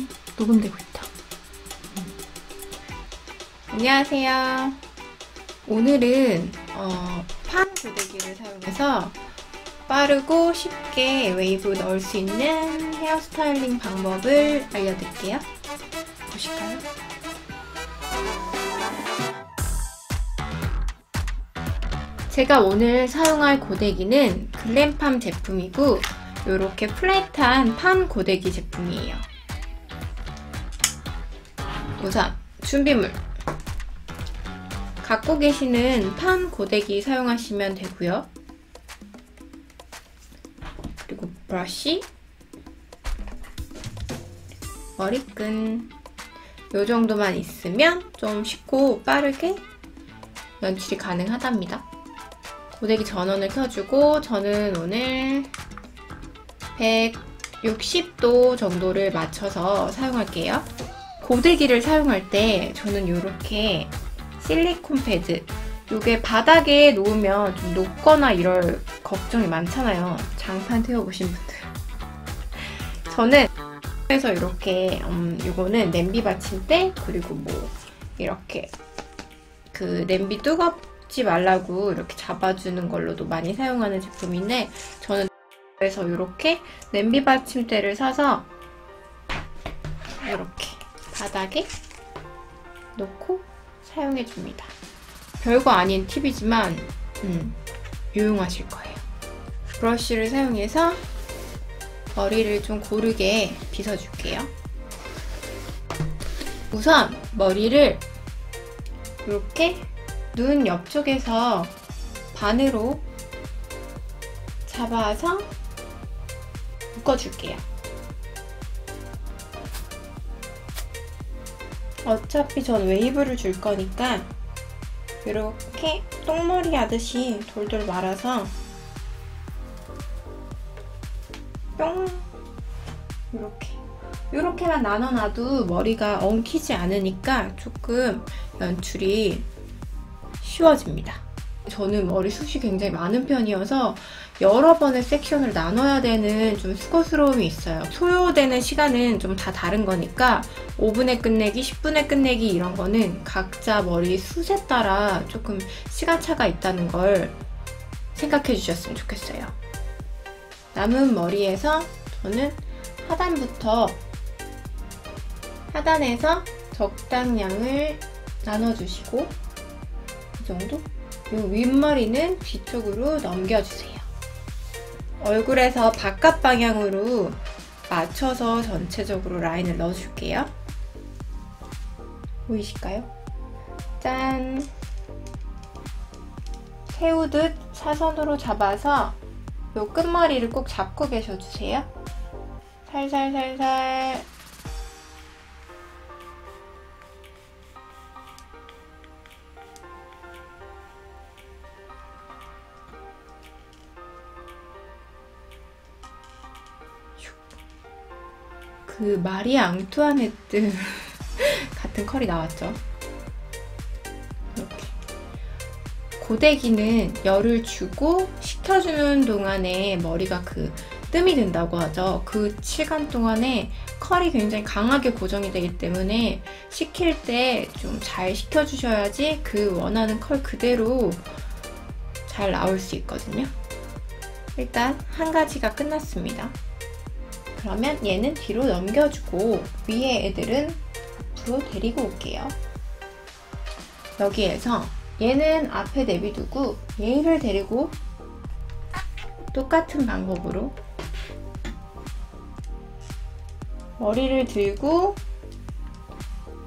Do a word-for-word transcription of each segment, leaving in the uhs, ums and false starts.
지금 녹음되고 있다. 안녕하세요. 오늘은 어, 팜 조대기를 사용해서 빠르고 쉽게 웨이브 넣을 수 있는 헤어스타일링 방법을 알려드릴게요. 보실까요? 제가 오늘 사용할 고데기는 글램팜 제품이고 요렇게 플랫한 팜 고데기 제품이에요. 우선 준비물 갖고 계시는 팜 고데기 사용하시면 되고요. 그리고 브러쉬, 머리끈 요 정도만 있으면 좀 쉽고 빠르게 연출이 가능하답니다. 고데기 전원을 켜주고 저는 오늘 백육십 도 정도를 맞춰서 사용할게요. 고데기를 사용할 때 저는 이렇게 실리콘 패드, 요게 바닥에 놓으면 좀 녹거나 이럴 걱정이 많잖아요. 장판 태워보신 분들. 저는 그래서 이렇게 음, 요거는 냄비 받침대, 그리고 뭐 이렇게 그 냄비 뜨겁지 말라고 이렇게 잡아주는 걸로도 많이 사용하는 제품인데, 저는 그래서 이렇게 냄비 받침대를 사서 이렇게 바닥에 놓고 사용해줍니다. 별거 아닌 팁이지만 음, 유용하실 거예요. 브러쉬를 사용해서 머리를 좀 고르게 빗어줄게요. 우선 머리를 이렇게 눈 옆쪽에서 반으로 잡아서 묶어줄게요. 어차피 전 웨이브를 줄 거니까 이렇게 똥머리 하듯이 돌돌 말아서 뿅! 이렇게 이렇게만 나눠놔도 머리가 엉키지 않으니까 조금 연출이 쉬워집니다. 저는 머리숱이 굉장히 많은 편이어서 여러 번의 섹션을 나눠야 되는 좀 수고스러움이 있어요. 소요되는 시간은 좀 다 다른 거니까 오 분에 끝내기, 십 분에 끝내기 이런 거는 각자 머리 숱에 따라 조금 시간차가 있다는 걸 생각해 주셨으면 좋겠어요. 남은 머리에서 저는 하단부터 하단에서 적당량을 나눠주시고 이 정도? 이 윗머리는 뒤쪽으로 넘겨주세요. 얼굴에서 바깥 방향으로 맞춰서 전체적으로 라인을 넣어줄게요. 보이실까요? 짠! 세우듯 사선으로 잡아서 요 끝머리를 꼭 잡고 계셔주세요. 살살살살 그 마리아 앙투아네트 같은 컬이 나왔죠. 이렇게 고데기는 열을 주고 식혀주는 동안에 머리가 그 뜸이 된다고 하죠. 그 시간 동안에 컬이 굉장히 강하게 고정이 되기 때문에 식힐 때 좀 잘 식혀주셔야지 그 원하는 컬 그대로 잘 나올 수 있거든요. 일단 한 가지가 끝났습니다. 그러면 얘는 뒤로 넘겨주고 위에 애들은 앞으로 데리고 올게요. 여기에서 얘는 앞에 내비두고 얘를 데리고 똑같은 방법으로 머리를 들고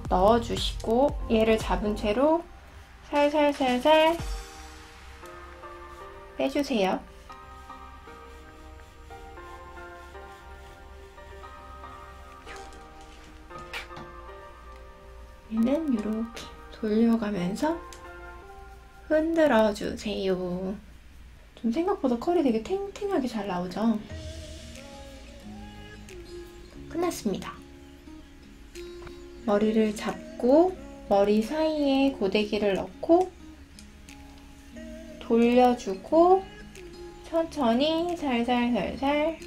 넣어주시고 얘를 잡은 채로 살살살살 빼주세요. 얘는 이렇게 돌려가면서 흔들어 주세요. 좀 생각보다 컬이 되게 탱탱하게 잘 나오죠? 끝났습니다. 머리를 잡고 머리 사이에 고데기를 넣고 돌려주고 천천히 살살살살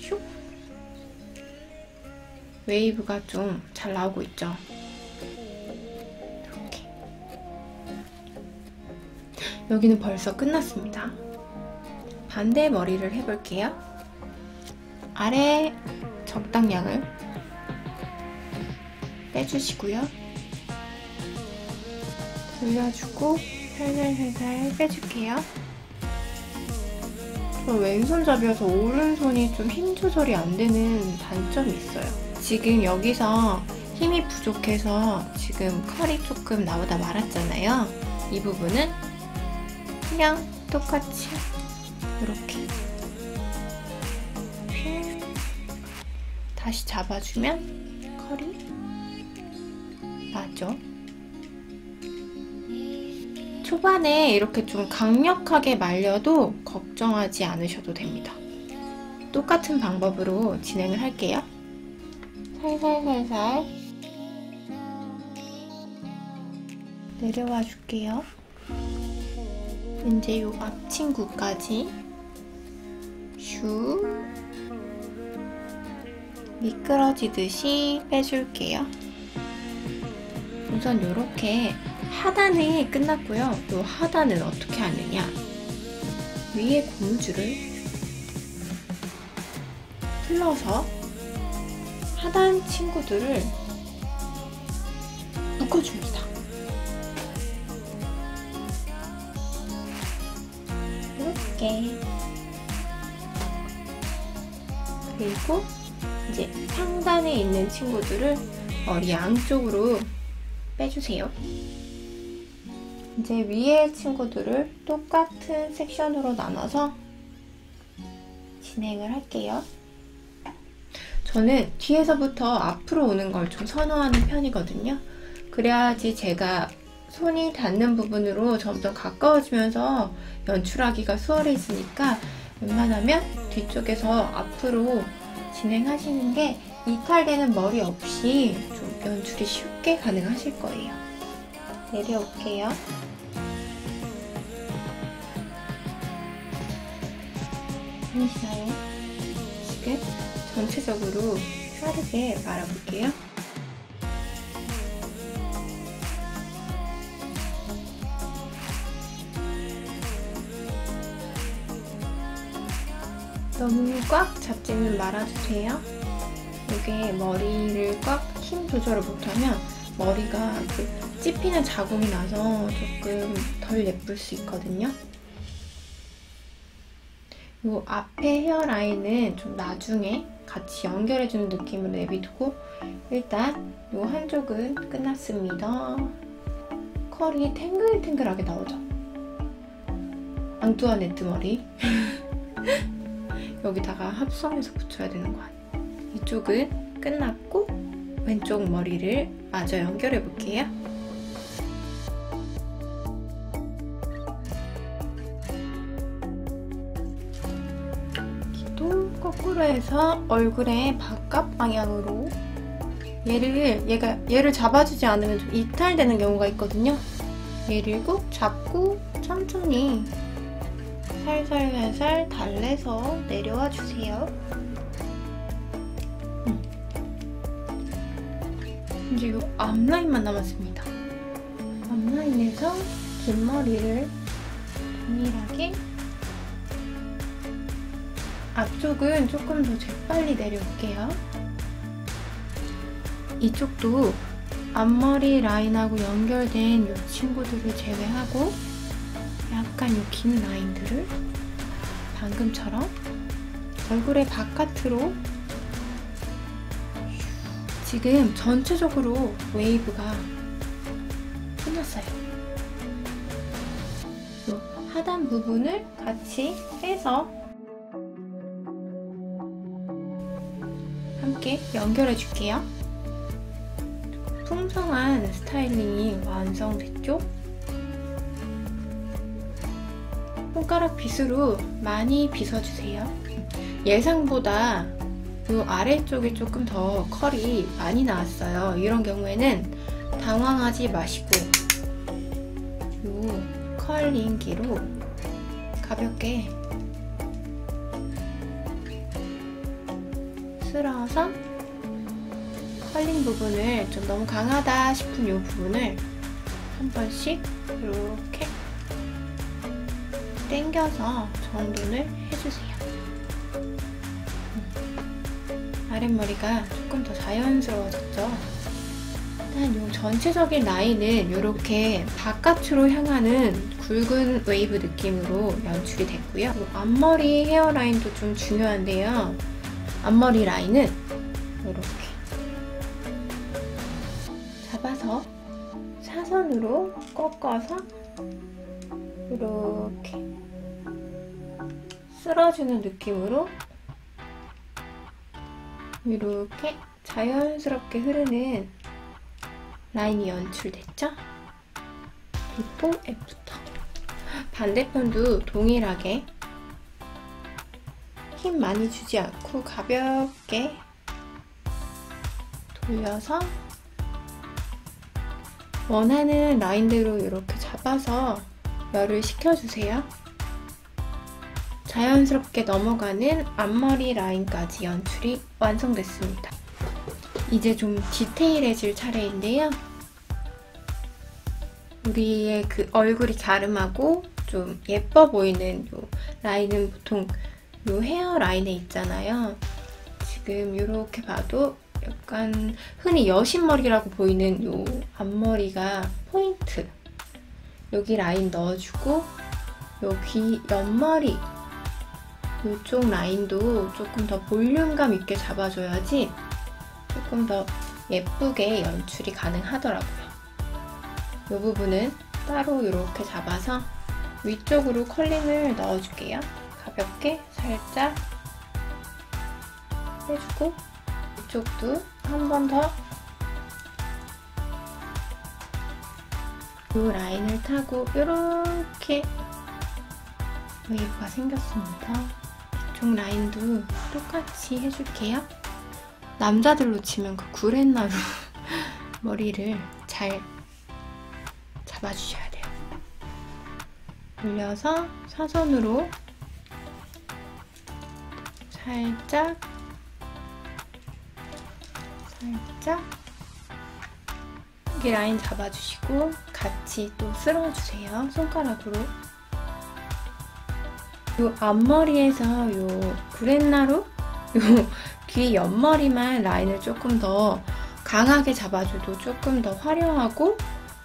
슉 웨이브가 좀 잘 나오고 있죠. 이렇게. 여기는 벌써 끝났습니다. 반대 머리를 해볼게요. 아래 적당량을 빼주시고요. 돌려주고 살살살살 빼줄게요. 왼손잡이여서 오른손이 좀 힘 조절이 안 되는 단점이 있어요. 지금 여기서 힘이 부족해서 지금 컬이 조금 나오다 말았잖아요. 이 부분은 그냥 똑같이 이렇게 다시 잡아주면 컬이 나죠. 초반에 이렇게 좀 강력하게 말려도 걱정하지 않으셔도 됩니다. 똑같은 방법으로 진행을 할게요. 살살살살 내려와 줄게요. 이제 요 앞 친구까지 슉 미끄러지듯이 빼줄게요. 우선 요렇게 하단이 끝났고요. 또 하단은 어떻게 하느냐, 위에 고무줄을 풀러서 하단 친구들을 묶어줍니다. 이렇게. 그리고 이제 상단에 있는 친구들을 머리 양쪽으로 빼주세요. 이제 위에 친구들을 똑같은 섹션으로 나눠서 진행을 할게요. 저는 뒤에서부터 앞으로 오는 걸 좀 선호하는 편이거든요. 그래야지 제가 손이 닿는 부분으로 점점 가까워지면서 연출하기가 수월해지니까 웬만하면 뒤쪽에서 앞으로 진행하시는 게 이탈되는 머리 없이 좀 연출이 쉽게 가능하실 거예요. 내려올게요. 보이시나요? 지금 전체적으로 빠르게 말아볼게요. 너무 꽉 잡지는 말아주세요. 이게 머리를 꽉 힘 조절을 못하면 머리가 그 찝히는 자국이 나서 조금 덜 예쁠 수 있거든요. 이 앞에 헤어라인은 좀 나중에 같이 연결해주는 느낌으로 내비두고 일단 이 한쪽은 끝났습니다. 컬이 탱글탱글하게 나오죠? 앙뚜아네트 머리. 여기다가 합성해서 붙여야 되는 거 아니에요? 이쪽은 끝났고 왼쪽 머리를 마저 연결해볼게요. 거꾸로 해서 얼굴의 바깥 방향으로 얘를 얘가 얘를 잡아주지 않으면 좀 이탈되는 경우가 있거든요. 얘를 꼭 잡고 천천히 살살살살 달래서 내려와 주세요. 음. 이제 이 앞라인만 남았습니다. 앞라인에서 긴 머리를 동일하게. 앞쪽은 조금 더 재빨리 내려올게요. 이쪽도 앞머리 라인하고 연결된 요 친구들을 제외하고 약간 요 긴 라인들을 방금처럼 얼굴의 바깥으로. 지금 전체적으로 웨이브가 끝났어요. 요 하단 부분을 같이 빼서 함께 연결해 줄게요. 풍성한 스타일링이 완성됐죠? 손가락 빗으로 많이 빗어주세요. 예상보다 이 아래쪽이 조금 더 컬이 많이 나왔어요. 이런 경우에는 당황하지 마시고 이 컬링기로 가볍게 쓸어서 컬링 부분을 좀 너무 강하다 싶은 이 부분을 한 번씩 이렇게 당겨서 정돈을 해주세요. 아랫머리가 조금 더 자연스러워졌죠? 일단 이 전체적인 라인은 이렇게 바깥으로 향하는 굵은 웨이브 느낌으로 연출이 됐고요. 앞머리 헤어라인도 좀 중요한데요. 앞머리 라인은 이렇게 잡아서 사선으로 꺾어서 이렇게 쓸어주는 느낌으로 이렇게 자연스럽게 흐르는 라인이 연출됐죠? 비포, 애프터. 반대편도 동일하게 힘 많이 주지 않고 가볍게 돌려서 원하는 라인대로 이렇게 잡아서 열을 식혀주세요. 자연스럽게 넘어가는 앞머리 라인까지 연출이 완성됐습니다. 이제 좀 디테일해질 차례인데요. 우리의 그 얼굴이 갸름하고 좀 예뻐 보이는 요 라인은 보통 요 헤어 라인에 있잖아요. 지금 이렇게 봐도 약간 흔히 여신머리라고 보이는 요 앞머리가 포인트. 여기 라인 넣어주고 요 귀 옆머리 이쪽 라인도 조금 더 볼륨감 있게 잡아줘야지 조금 더 예쁘게 연출이 가능하더라고요. 이 부분은 따로 이렇게 잡아서 위쪽으로 컬링을 넣어줄게요. 가볍게 살짝 해주고 이쪽도 한 번 더 이 라인을 타고 이렇게 웨이브가 생겼습니다. 이쪽 라인도 똑같이 해줄게요. 남자들로 치면 그 구렛나루 머리를 잘 잡아주셔야 돼요. 올려서 사선으로 살짝 살짝 여기 라인 잡아주시고 같이 또 쓸어주세요. 손가락으로 요 앞머리에서 요 구렛나루, 요 귀 옆머리만 라인을 조금 더 강하게 잡아줘도 조금 더 화려하고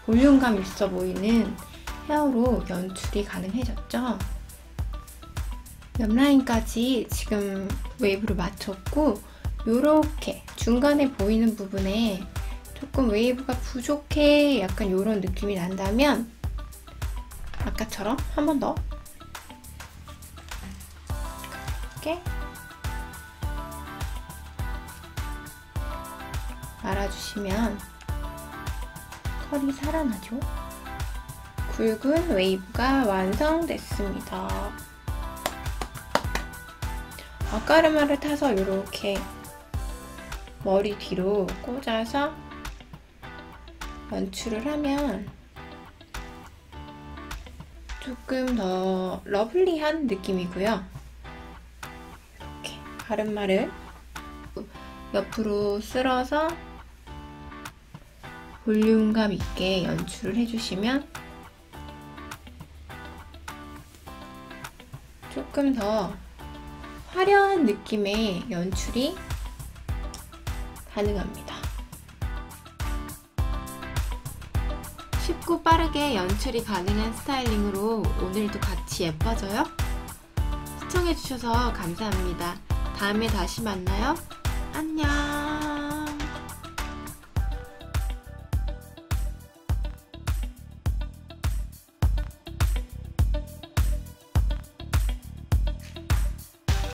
볼륨감 있어 보이는 헤어로 연출이 가능해졌죠. 옆라인까지 지금 웨이브를 맞췄고 요렇게 중간에 보이는 부분에 조금 웨이브가 부족해 약간 요런 느낌이 난다면 아까처럼 한 번 더 말아주시면 컬이 살아나죠? 굵은 웨이브가 완성됐습니다. 아까르마를 타서 이렇게 머리 뒤로 꽂아서 연출을 하면 조금 더 러블리한 느낌이고요. 가르마를 옆으로 쓸어서 볼륨감 있게 연출을 해주시면 조금 더 화려한 느낌의 연출이 가능합니다. 쉽고 빠르게 연출이 가능한 스타일링으로 오늘도 같이 예뻐져요? 시청해주셔서 감사합니다. 다음에 다시 만나요. 안녕.